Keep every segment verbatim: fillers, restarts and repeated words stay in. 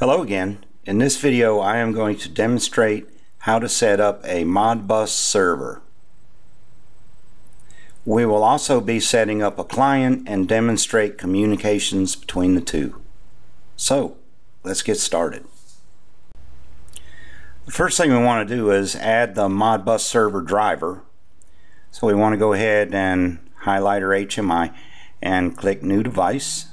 Hello again. In this video I am going to demonstrate how to set up a Modbus server. We will also be setting up a client and demonstrate communications between the two. So let's get started. The first thing we want to do is add the Modbus server driver. So we want to go ahead and highlight our H M I and click new device.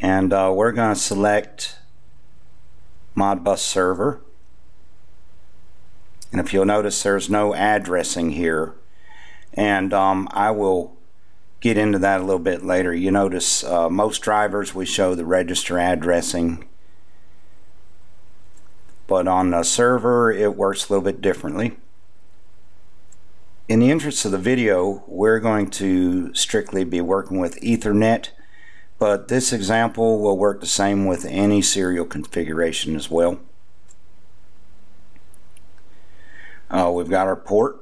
And uh, we're going to select Modbus server. And if you'll notice, there's no addressing here. And um, I will get into that a little bit later. You notice uh, most drivers we show the register addressing. But on the server, it works a little bit differently. In the interest of the video, we're going to strictly be working with Ethernet. But this example will work the same with any serial configuration as well. Uh, we've got our port,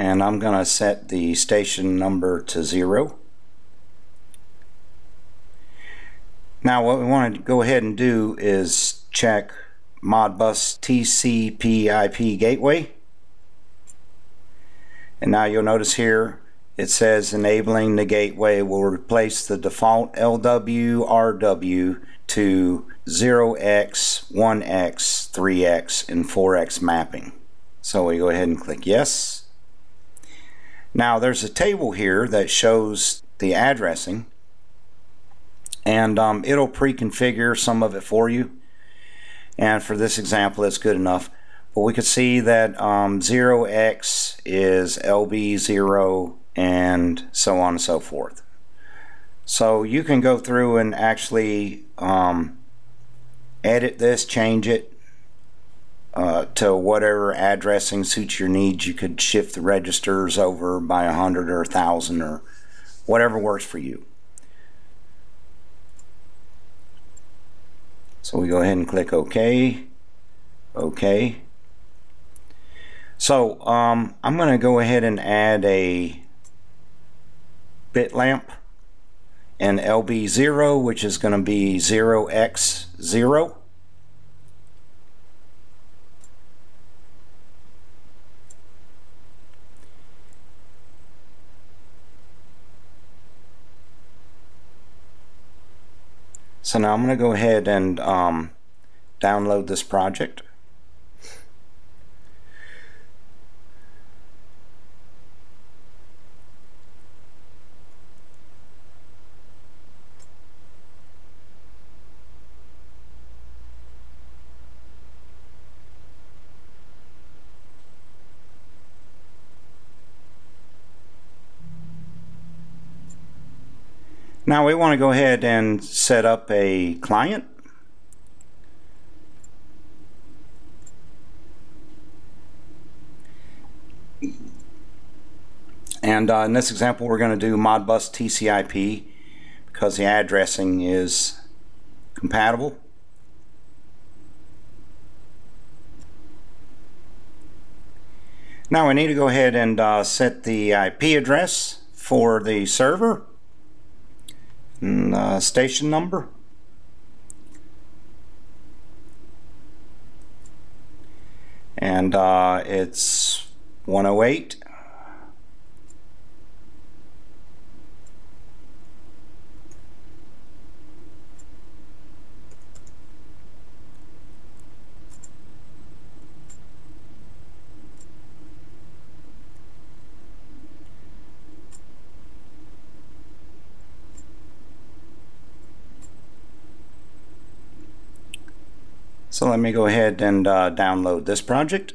and I'm going to set the station number to zero. Now what we want to go ahead and do is check Modbus T C P I P gateway. And now you'll notice here it says enabling the gateway will replace the default L W R W to zero x, one x, three x, and four x mapping. So we go ahead and click yes. Now there's a table here that shows the addressing, and um, it'll pre-configure some of it for you. And for this example, it's good enough. But we could see that um, zero x is L B zero, and so on and so forth. So you can go through and actually um, edit this, change it uh, to whatever addressing suits your needs. You could shift the registers over by a hundred or a thousand or whatever works for you. So we go ahead and click OK. OK. So um, I'm going to go ahead and add a bit lamp and L B zero, which is going to be zero x zero, so now I'm going to go ahead and um, download this project. Now we want to go ahead and set up a client. And uh, in this example, we're going to do Modbus T C P I P because the addressing is compatible. Now we need to go ahead and uh, set the I P address for the server. And, uh, station number, and uh, it's one oh eight, So let me go ahead and uh, download this project.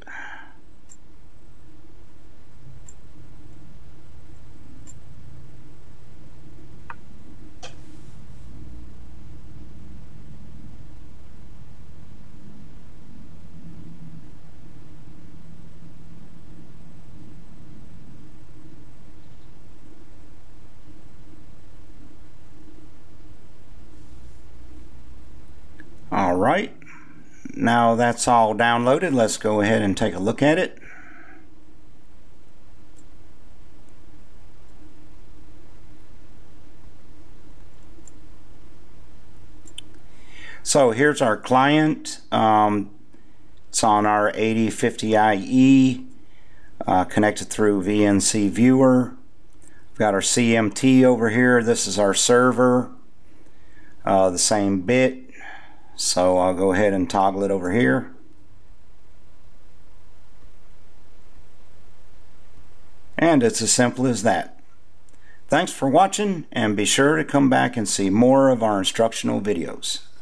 All right. Now that's all downloaded. Let's go ahead and take a look at it. So here's our client. Um, it's on our eighty fifty I E, uh, connected through V N C Viewer. We've got our C M T over here. This is our server, uh, the same bit. So I'll go ahead and toggle it over here. And it's as simple as that. Thanks for watching, and be sure to come back and see more of our instructional videos.